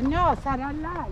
No, sarà là.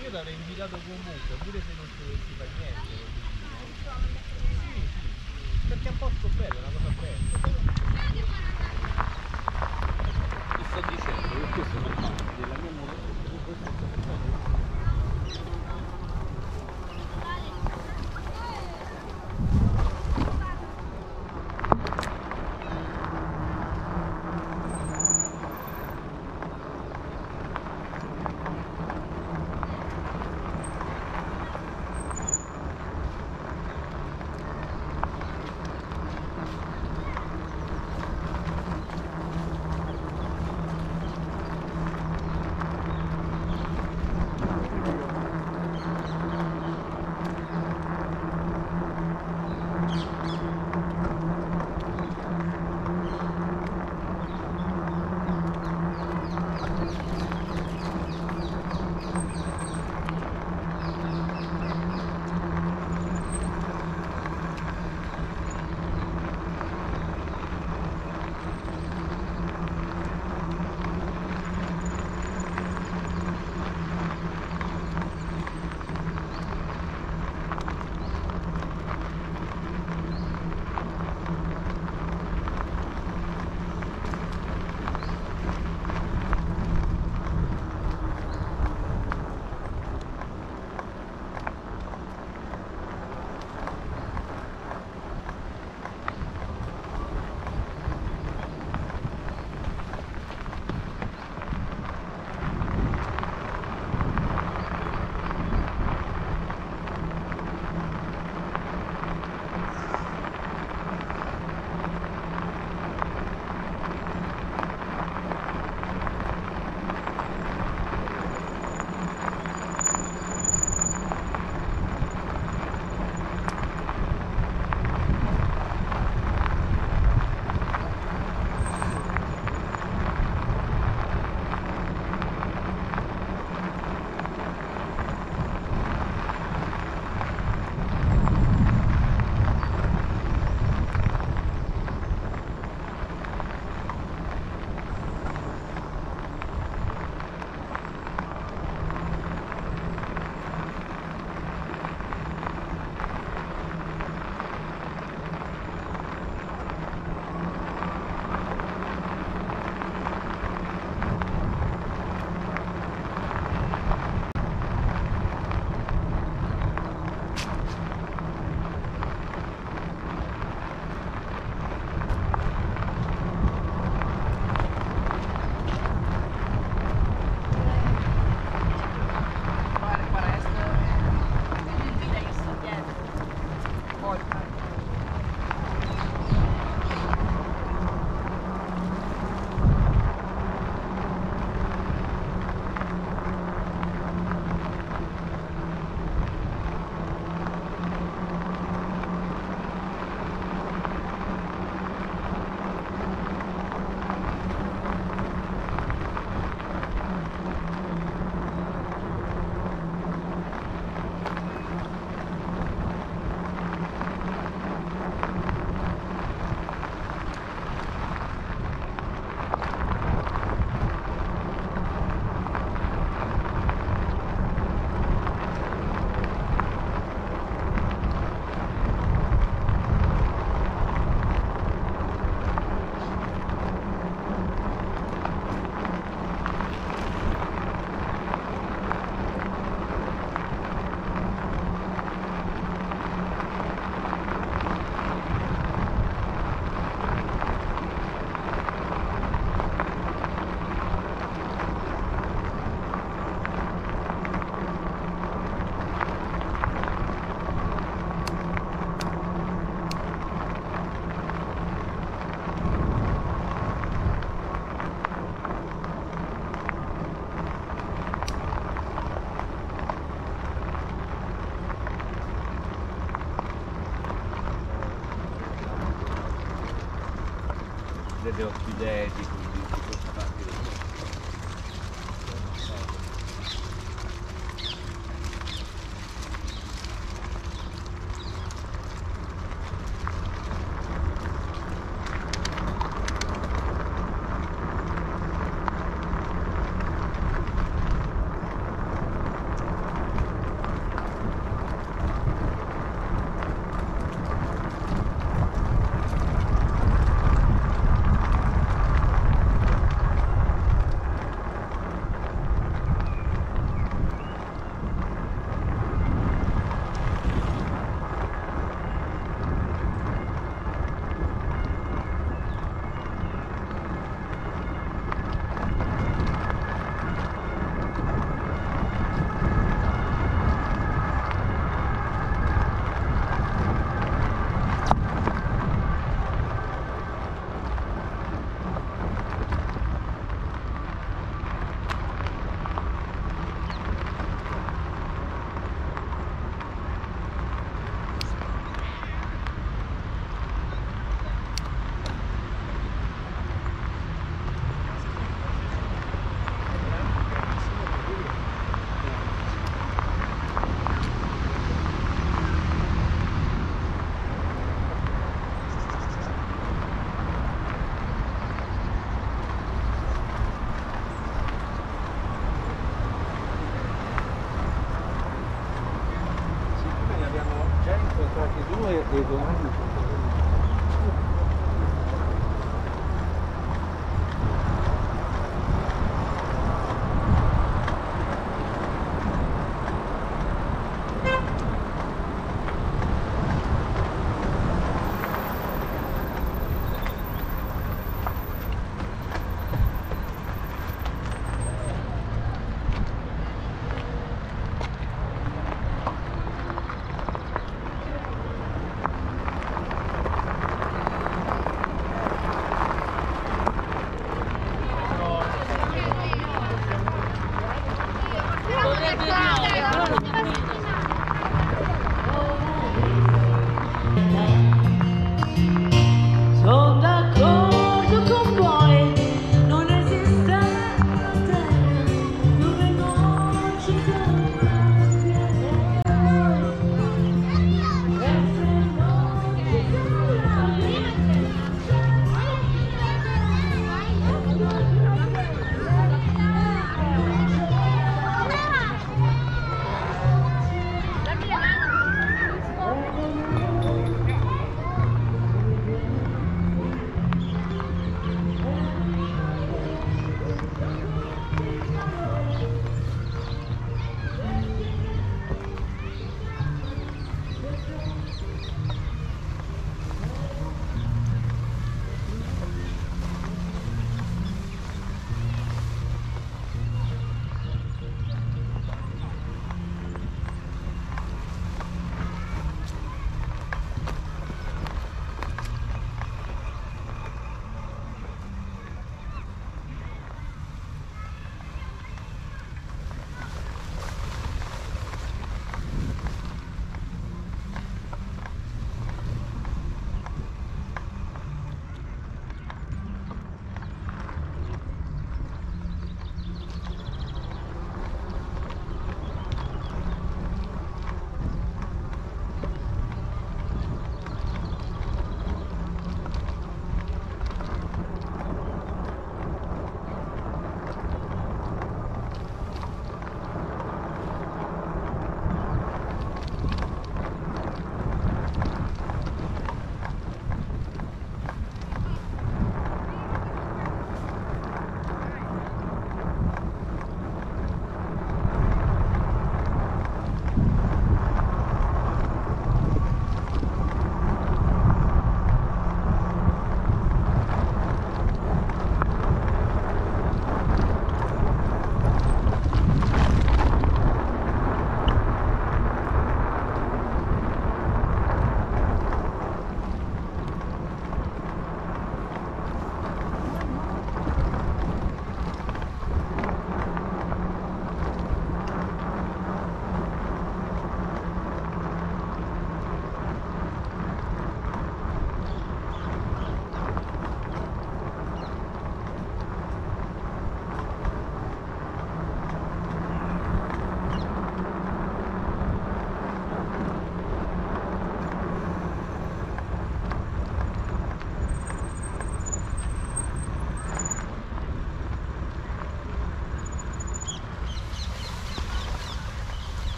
Io l'avrei invitato comunque, pure se non si fa niente. Sì, perché è un posto bello, è una cosa bella. Ti sto dicendo che questo fa parte della mia moto. that they would be there, they could be back here.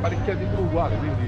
Parecchia di più uguale, quindi...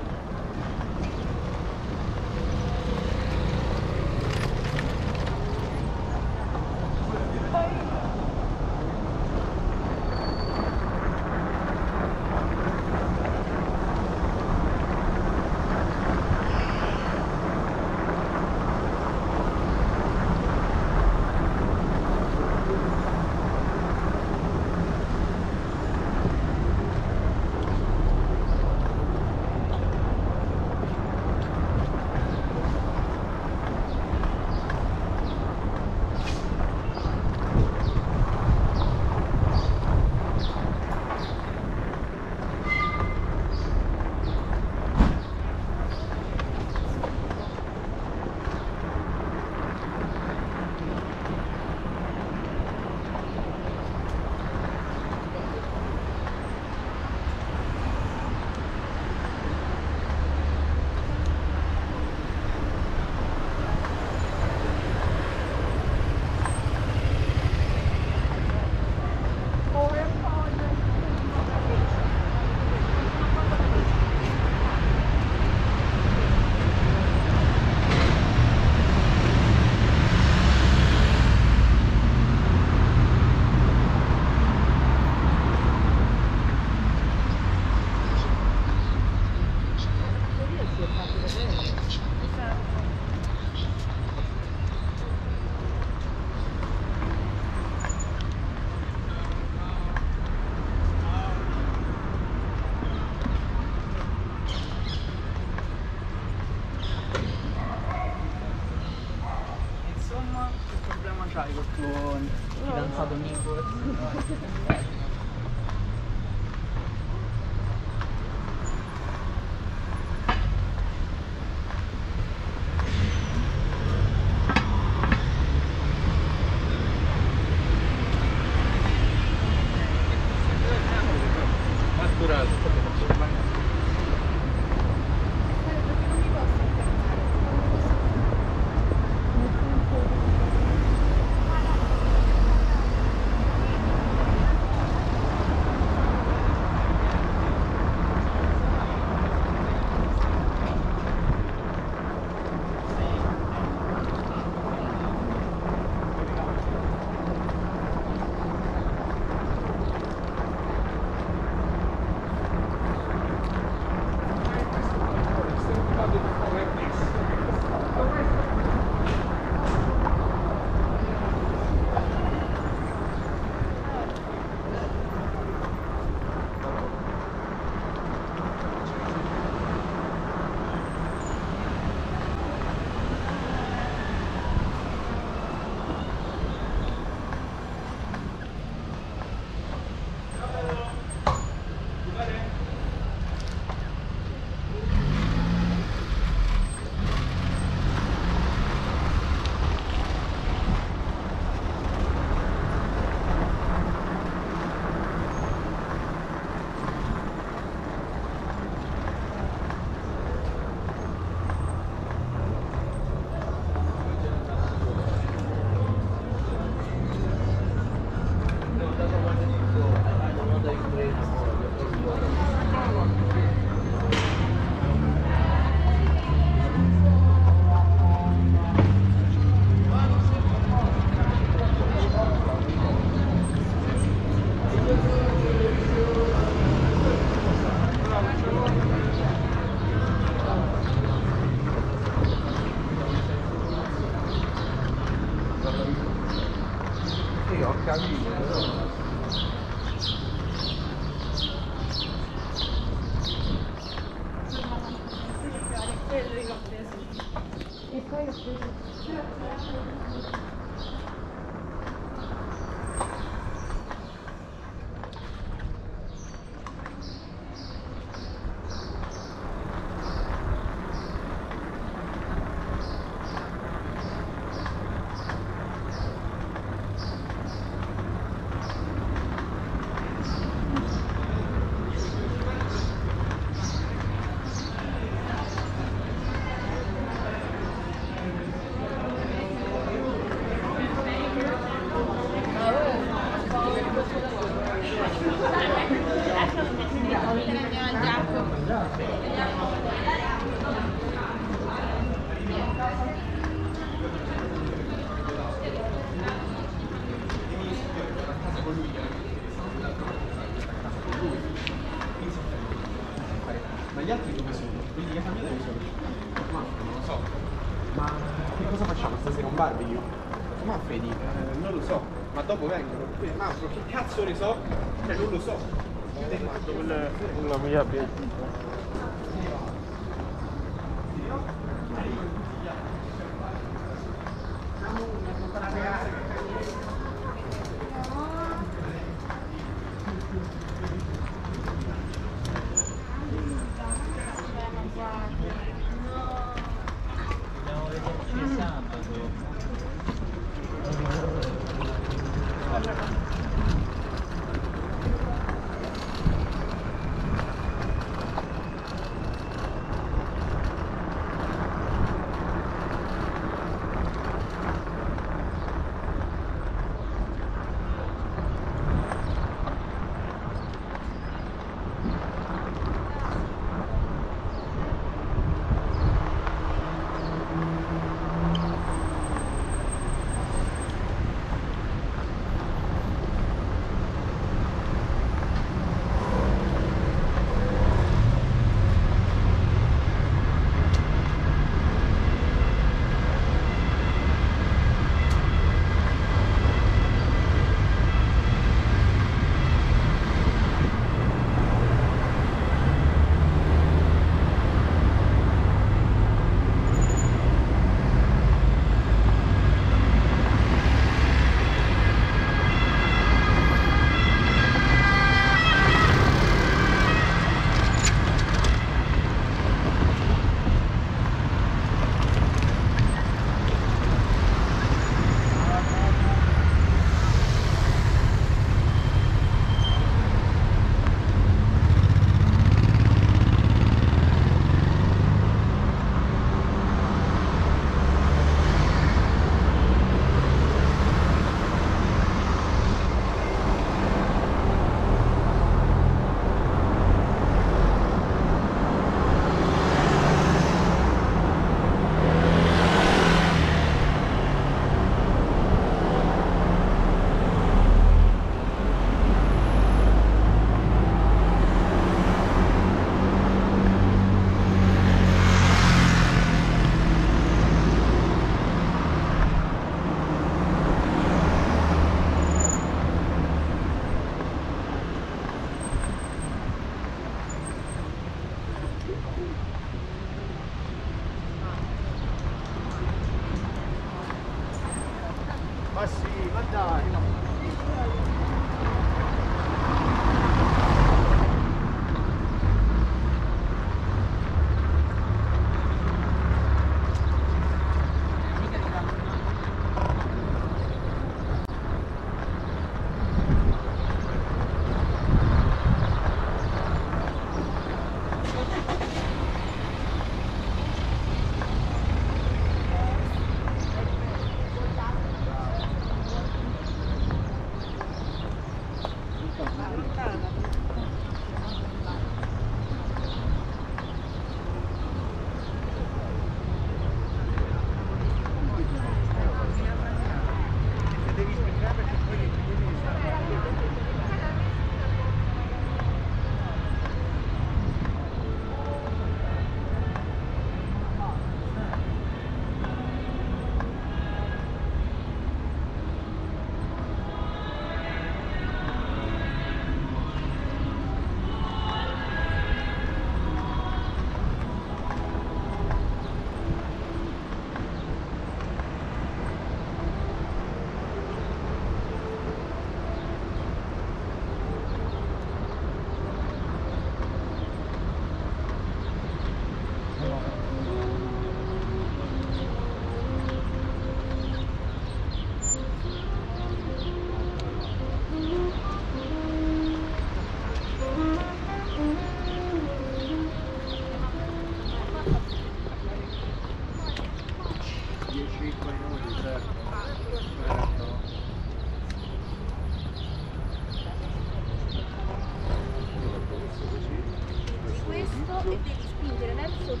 wszystko z internetu.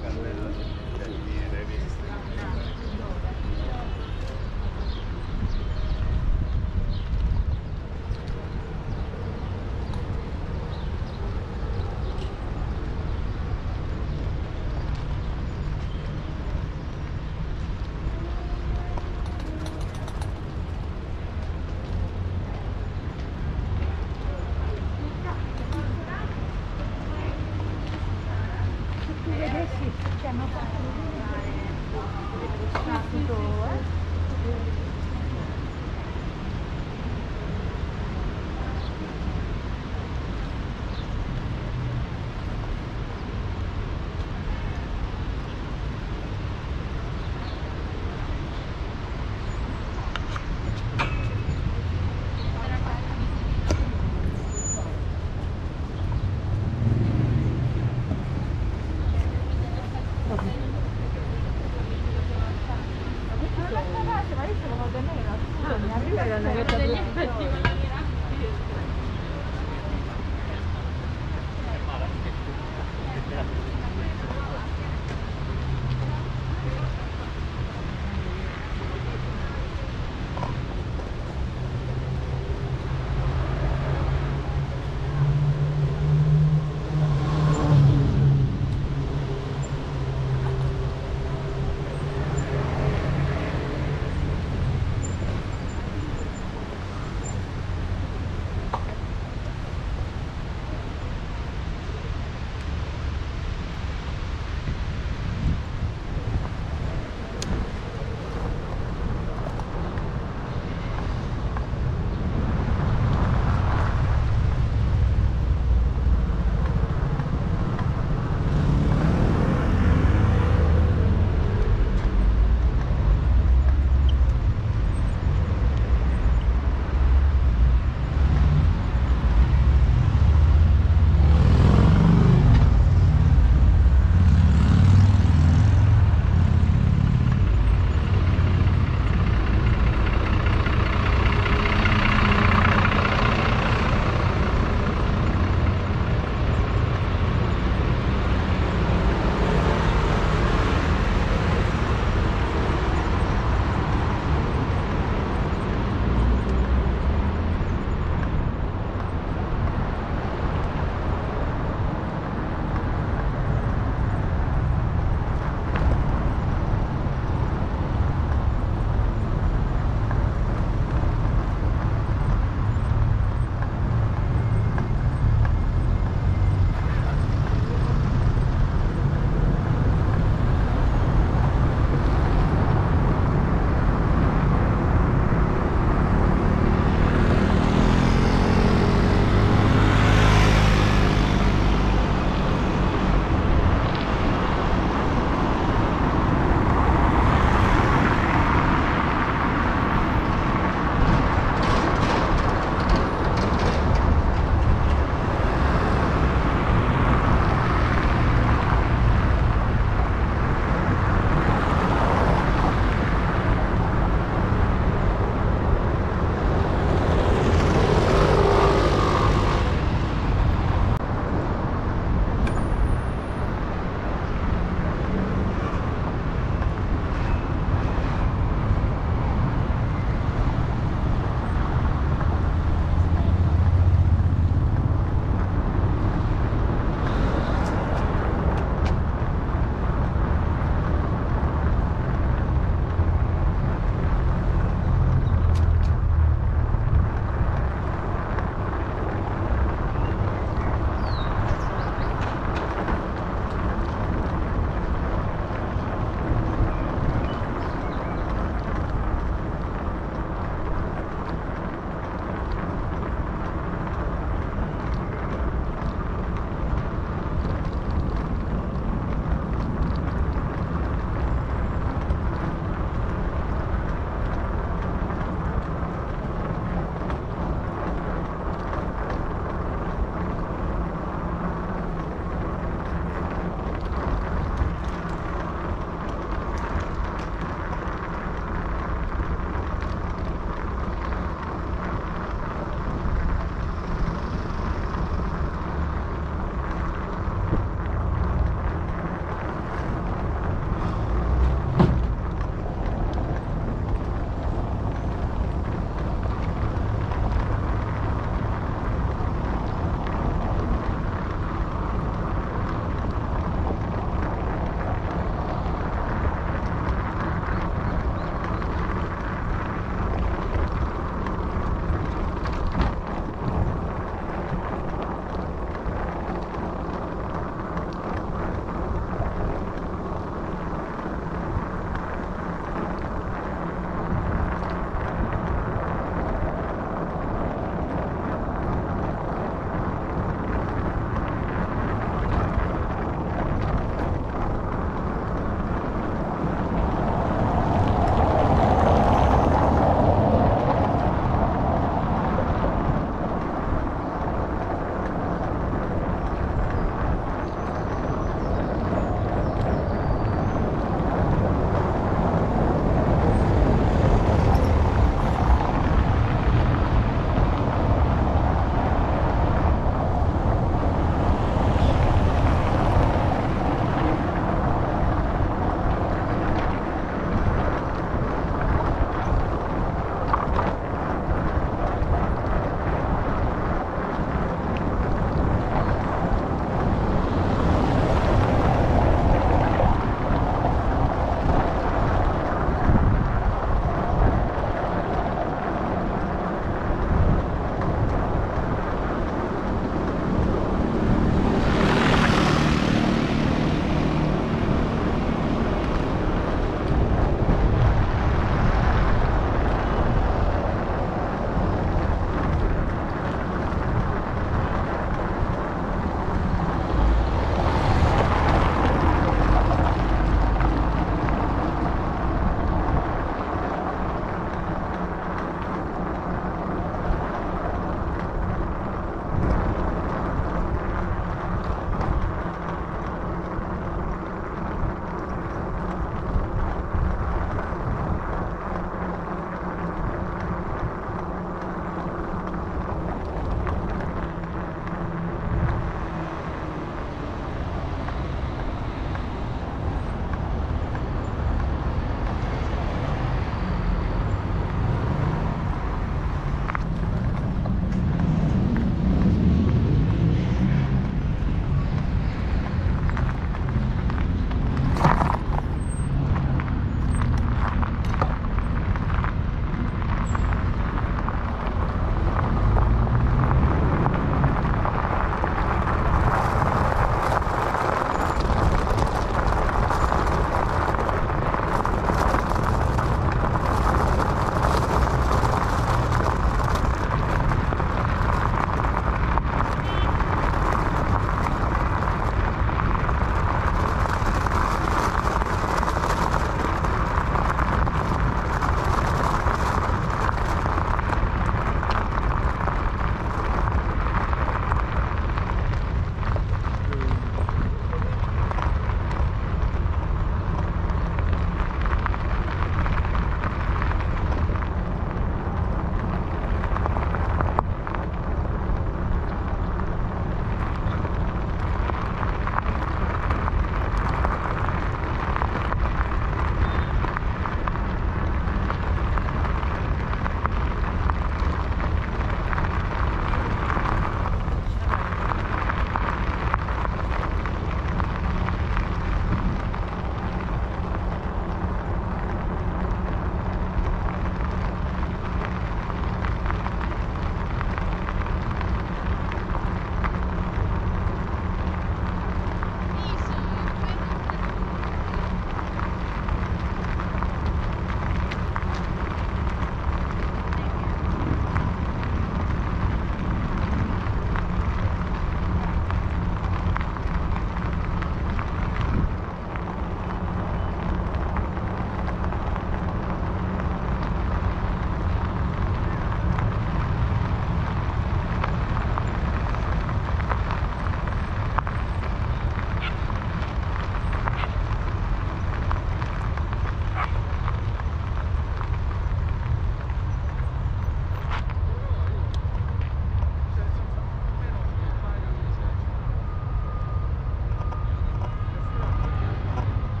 C'è una parte di